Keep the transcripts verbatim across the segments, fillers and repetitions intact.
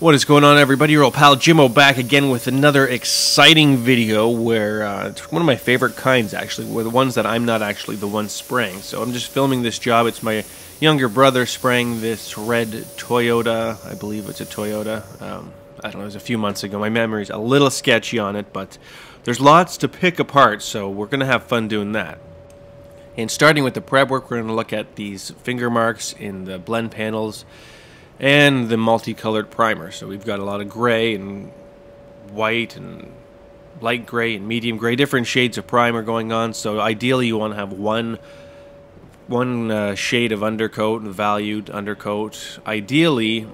What is going on, everybody? Your old pal Jimmo back again with another exciting video where uh, it's one of my favorite kinds, actually, were the ones that I'm not actually the one spraying. So I'm just filming this job. It's my younger brother spraying this red Toyota. I believe it's a Toyota. Um, I don't know, it was a few months ago. My memory's a little sketchy on it, but there's lots to pick apart, so we're going to have fun doing that. And starting with the prep work, we're going to look at these finger marks in the blend panels and the multicolored primer. So we've got a lot of gray and white and light gray and medium gray, different shades of primer going on. So ideally you want to have one one uh, shade of undercoat, valued undercoat, ideally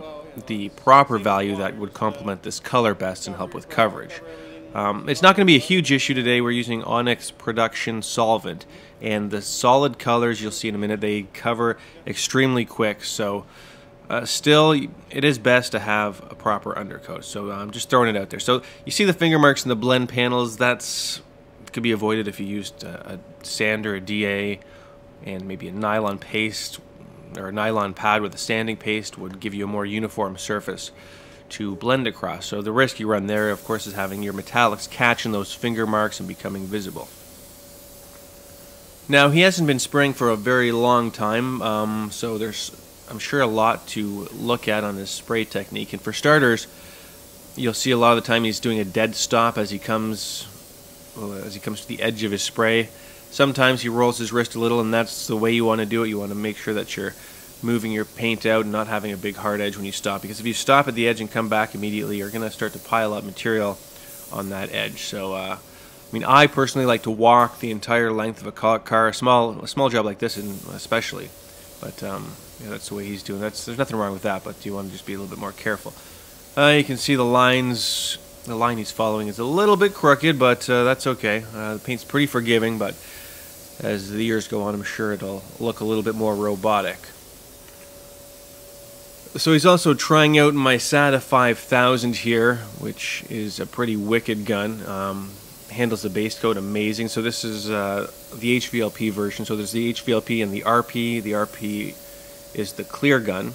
the proper value that would complement this color best and help with coverage. Um, it's not going to be a huge issue today. We're using Onyx production solvent, and the solid colors you'll see in a minute, they cover extremely quick. So Uh, still, it is best to have a proper undercoat, so I'm um, just throwing it out there. So you see the finger marks in the blend panels. That's could be avoided if you used a, a sand or a D A, and maybe a nylon paste or a nylon pad with a sanding paste would give you a more uniform surface to blend across. So the risk you run there, of course, is having your metallics catch in those finger marks and becoming visible. Now, he hasn't been spraying for a very long time, um, so there's I'm sure a lot to look at on his spray technique. And for starters, you'll see a lot of the time he's doing a dead stop as he comes well, as he comes to the edge of his spray. Sometimes he rolls his wrist a little, and that's the way you want to do it. You want to make sure that you're moving your paint out and not having a big hard edge when you stop, because if you stop at the edge and come back immediately, you're going to start to pile up material on that edge. So uh, I mean, I personally like to walk the entire length of a car, a small, a small job like this especially. But um, yeah, that's the way he's doing. That's there's nothing wrong with that, but you want to just be a little bit more careful. Uh, you can see the lines. The line he's following is a little bit crooked, but uh, that's okay. Uh, the paint's pretty forgiving, but as the years go on, I'm sure it'll look a little bit more robotic. So he's also trying out my SATA five thousand here, which is a pretty wicked gun. Um, handles the base coat amazing. So this is uh, the H V L P version. So there's the H V L P and the R P. The R P is the clear gun,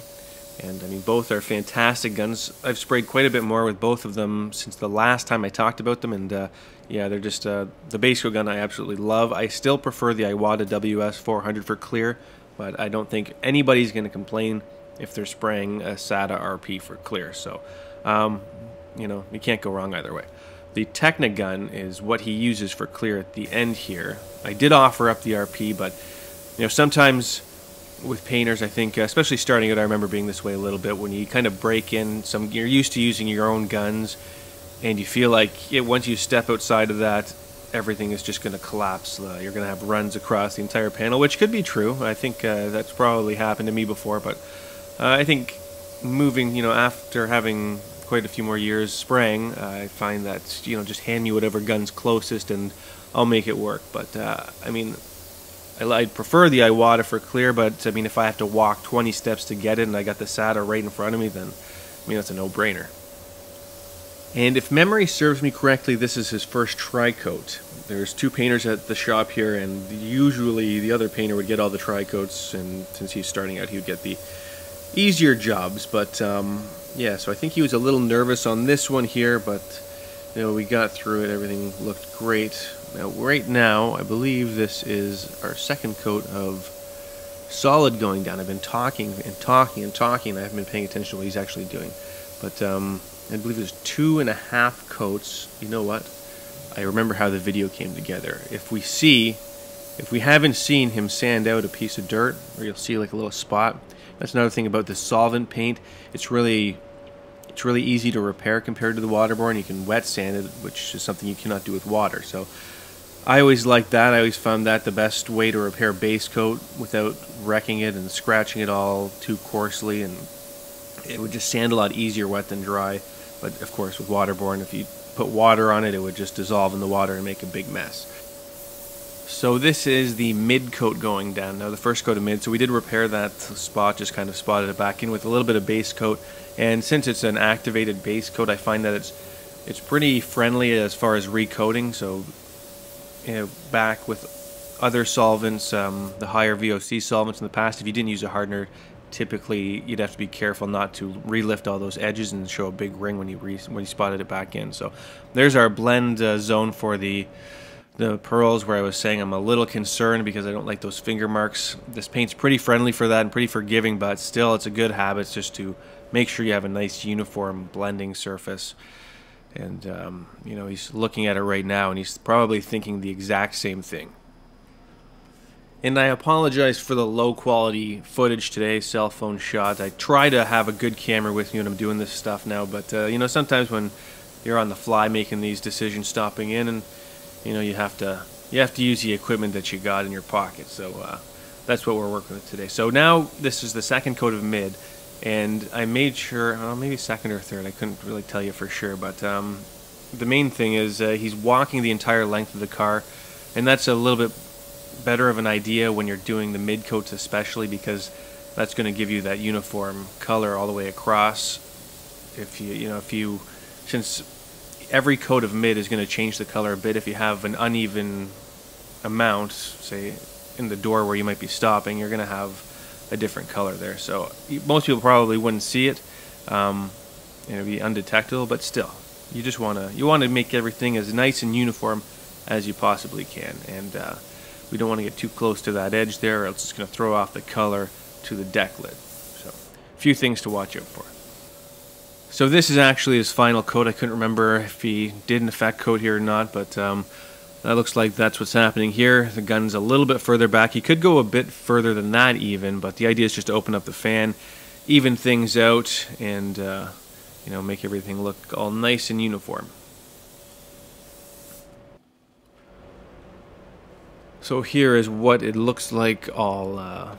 and I mean, both are fantastic guns. I've sprayed quite a bit more with both of them since the last time I talked about them, and uh, yeah, they're just uh, the base coat gun I absolutely love. I still prefer the Iwata W S four hundred for clear, but I don't think anybody's going to complain if they're spraying a SATA R P for clear. So um, you know, you can't go wrong either way. The Techna Gun is what he uses for clear at the end here. I did offer up the R P, but you know, sometimes with painters, I think, uh, especially starting out, I remember being this way a little bit, when you kind of break in some, you're used to using your own guns, and you feel like it, once you step outside of that, everything is just going to collapse. Uh, you're going to have runs across the entire panel, which could be true. I think uh, that's probably happened to me before, but uh, I think moving, you know, after having quite a few more years spraying, uh, I find that, you know, just hand me whatever gun's closest and I'll make it work. But uh, I mean, I, I'd prefer the Iwata for clear, but I mean, if I have to walk twenty steps to get it and I got the SATA right in front of me, then I mean, that's a no-brainer. And if memory serves me correctly, this is his first tri-coat. There's two painters at the shop here, and usually the other painter would get all the tri-coats, and since he's starting out, he would get the easier jobs. But um, yeah, so I think he was a little nervous on this one here, but you know, we got through it. Everything looked great. Now, right now, I believe this is our second coat of solid going down. I've been talking and talking and talking, and I haven't been paying attention to what he's actually doing. But um, I believe there's two and a half coats. You know what? I remember how the video came together. If we see, if we haven't seen him sand out a piece of dirt, or you'll see like a little spot. That's another thing about the solvent paint. It's really, it's really easy to repair compared to the waterborne. You can wet sand it, which is something you cannot do with water. So I always liked that. I always found that the best way to repair base coat without wrecking it and scratching it all too coarsely, and it would just sand a lot easier wet than dry. But of course, with waterborne, if you put water on it, it would just dissolve in the water and make a big mess. So this is the mid coat going down. Now, the first coat of mid, so we did repair that spot, just kind of spotted it back in with a little bit of base coat. And since it's an activated base coat, I find that it's it's pretty friendly as far as recoating. So you know, back with other solvents, um, the higher V O C solvents in the past, if you didn't use a hardener, typically you'd have to be careful not to relift all those edges and show a big ring when you re when you spotted it back in. So there's our blend uh, zone for the the pearls, where I was saying I'm a little concerned because I don't like those finger marks. This paint's pretty friendly for that and pretty forgiving, but still it's a good habit just to make sure you have a nice uniform blending surface. And um, you know, he's looking at it right now and he's probably thinking the exact same thing. And I apologize for the low quality footage today, cell phone shot. I try to have a good camera with me when I'm doing this stuff now, but uh, you know, sometimes when you're on the fly making these decisions, stopping in, and you know, you have to you have to use the equipment that you got in your pocket. So uh, that's what we're working with today. So now this is the second coat of mid, and I made sure, oh, maybe second or third, I couldn't really tell you for sure, but um, the main thing is uh, he's walking the entire length of the car, and that's a little bit better of an idea when you're doing the mid coats especially, because that's going to give you that uniform color all the way across. If you you know if you since every coat of mid is going to change the color a bit, if you have an uneven amount, say in the door where you might be stopping, you're going to have a different color there. So most people probably wouldn't see it, um, and it'd be undetectable, but still, you just want to you want to make everything as nice and uniform as you possibly can. And uh, we don't want to get too close to that edge there, or else it's going to throw off the color to the deck lid. So a few things to watch out for. So this is actually his final coat. I couldn't remember if he did an effect coat here or not, but um, that looks like that's what's happening here. The gun's a little bit further back. He could go a bit further than that even, but the idea is just to open up the fan, even things out, and uh, you know, make everything look all nice and uniform. So here is what it looks like all uh,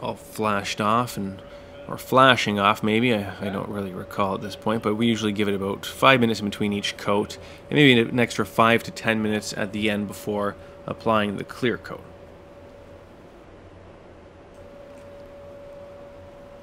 all flashed off, and or flashing off maybe, I, I don't really recall at this point, but we usually give it about five minutes in between each coat, and maybe an extra five to ten minutes at the end before applying the clear coat.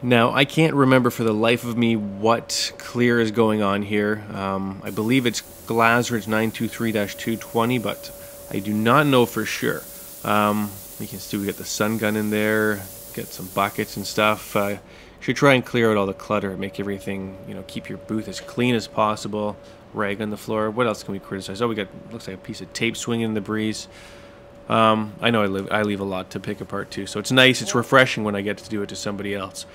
Now, I can't remember for the life of me what clear is going on here. Um, I believe it's Glasridge nine two three dash two twenty, but I do not know for sure. Um, you can see we got the sun gun in there, get some buckets and stuff. Uh, should try and clear out all the clutter and make everything, you know, keep your booth as clean as possible. Rag on the floor. What else can we criticize? Oh, we got, looks like a piece of tape swinging in the breeze. Um, I know I, live, I leave a lot to pick apart too, so it's nice, it's refreshing when I get to do it to somebody else.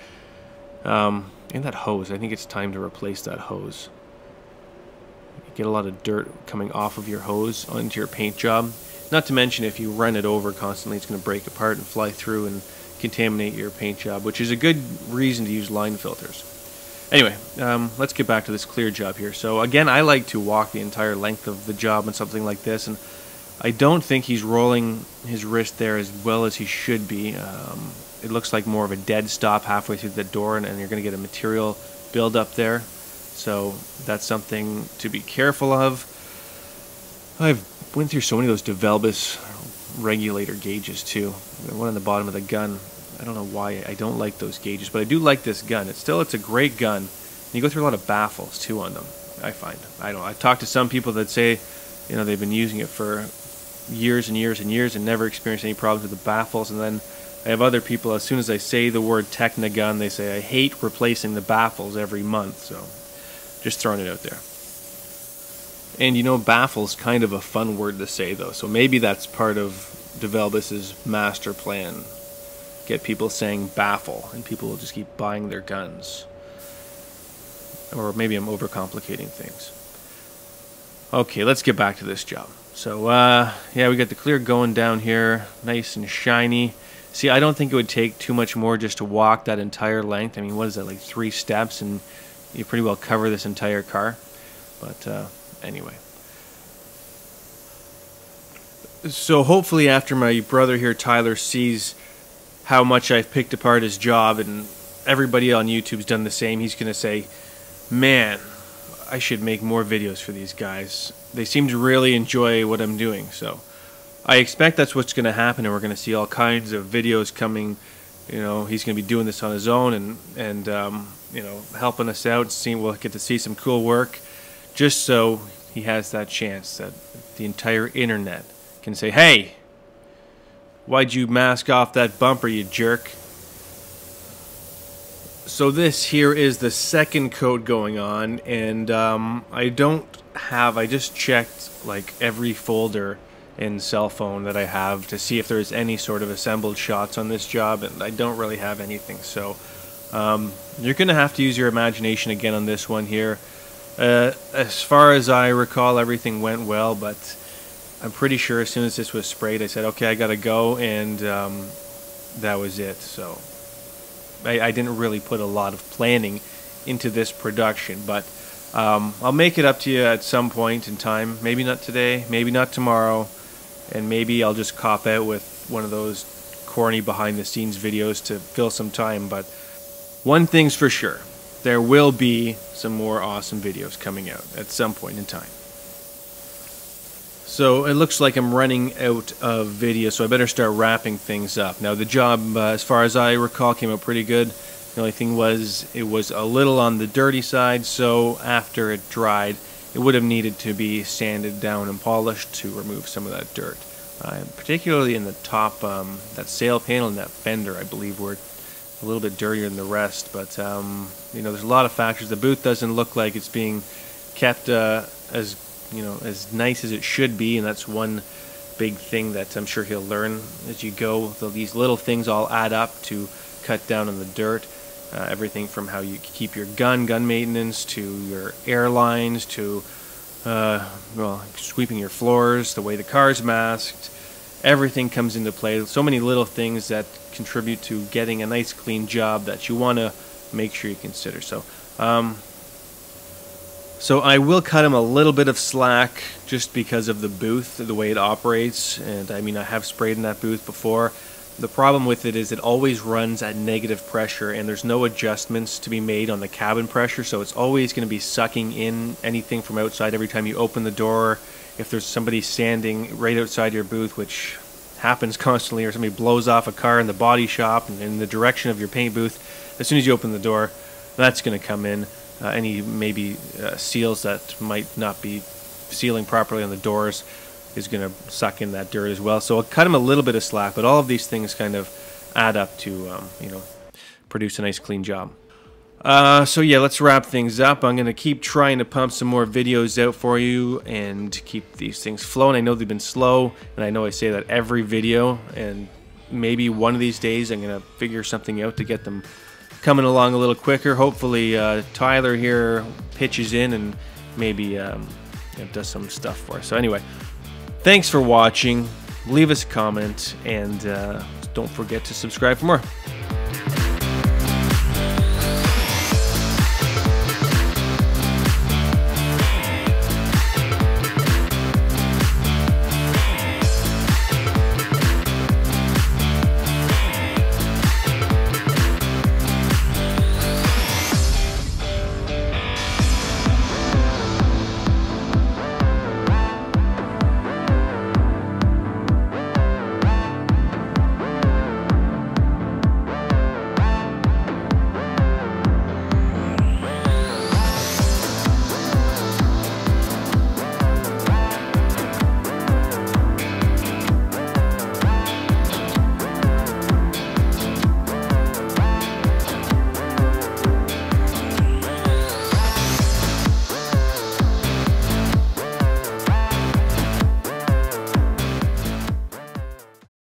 Um, and that hose, I think it's time to replace that hose. You get a lot of dirt coming off of your hose onto your paint job. Not to mention, if you run it over constantly, it's going to break apart and fly through and contaminate your paint job, which is a good reason to use line filters. Anyway, um, let's get back to this clear job here. So again, I like to walk the entire length of the job on something like this, and I don't think he's rolling his wrist there as well as he should be. Um, it looks like more of a dead stop halfway through the door, and, and you're going to get a material build up there. So that's something to be careful of. I've went through so many of those DeVilbiss regulator gauges too. The one on the bottom of the gun, I don't know why I don't like those gauges, but I do like this gun. It's still, it's a great gun. And you go through a lot of baffles too on them, I find. I don't. I've talked to some people that say, you know, they've been using it for years and years and years and never experienced any problems with the baffles. And then I have other people, as soon as I say the word Techna Gun, they say, I hate replacing the baffles every month. So just throwing it out there. And you know, baffle's kind of a fun word to say though, so maybe that's part of DeVilbiss's master plan. Get people saying baffle, and people will just keep buying their guns. Or maybe I'm overcomplicating things. Okay, let's get back to this job. So, uh, yeah, we got the clear going down here, nice and shiny. See, I don't think it would take too much more just to walk that entire length. I mean, what is that, like three steps, and you pretty well cover this entire car. But, uh... anyway, so hopefully after my brother here, Tyler, sees how much I've picked apart his job, and everybody on YouTube's done the same, he's gonna say, man, I should make more videos for these guys. They seem to really enjoy what I'm doing. So I expect that's what's gonna happen, and we're gonna see all kinds of videos coming. You know, he's gonna be doing this on his own, and and um, you know, helping us out. Seeing, we'll get to see some cool work. Just so he has that chance that the entire internet can say, hey, why'd you mask off that bumper, you jerk? So this here is the second code going on, and um, I don't have, I just checked like every folder in cell phone that I have to see if there's any sort of assembled shots on this job, and I don't really have anything, so um, you're gonna have to use your imagination again on this one here. Uh, as far as I recall, everything went well, but I'm pretty sure as soon as this was sprayed, I said, okay, I gotta go, and um, that was it. So I, I didn't really put a lot of planning into this production, but um, I'll make it up to you at some point in time. Maybe not today, maybe not tomorrow, and maybe I'll just cop out with one of those corny behind-the-scenes videos to fill some time, but one thing's for sure. There will be some more awesome videos coming out at some point in time. So it looks like I'm running out of video, so I better start wrapping things up. Now the job, uh, as far as I recall, came out pretty good. The only thing was it was a little on the dirty side, so after it dried, it would have needed to be sanded down and polished to remove some of that dirt. Uh, particularly in the top, um, that sail panel and that fender, I believe, were a little bit dirtier than the rest, but um, you know, there's a lot of factors. The boot doesn't look like it's being kept uh, as you know as nice as it should be, and that's one big thing that I'm sure he'll learn as you go. So these little things all add up to cut down on the dirt. Uh, everything from how you keep your gun, gun maintenance, to your airlines, to uh, well, sweeping your floors, the way the car's masked. Everything comes into play. So many little things that contribute to getting a nice clean job that you want to make sure you consider. So um, so I will cut him a little bit of slack just because of the booth, the way it operates. And I mean, I have sprayed in that booth before. The problem with it is it always runs at negative pressure, and there's no adjustments to be made on the cabin pressure, so it's always going to be sucking in anything from outside every time you open the door. If there's somebody standing right outside your booth, which happens constantly, or somebody blows off a car in the body shop and in the direction of your paint booth, as soon as you open the door, that's going to come in. Uh, any maybe uh, seals that might not be sealing properly on the doors is going to suck in that dirt as well. So I'll cut him a little bit of slack, but all of these things kind of add up to um, you know, produce a nice clean job. Uh, so yeah, let's wrap things up. I'm going to keep trying to pump some more videos out for you and keep these things flowing. I know they've been slow, and I know I say that every video, and maybe one of these days I'm going to figure something out to get them coming along a little quicker. Hopefully uh, Tyler here pitches in and maybe um, you know, does some stuff for us. So anyway, thanks for watching. Leave us a comment, and uh, don't forget to subscribe for more.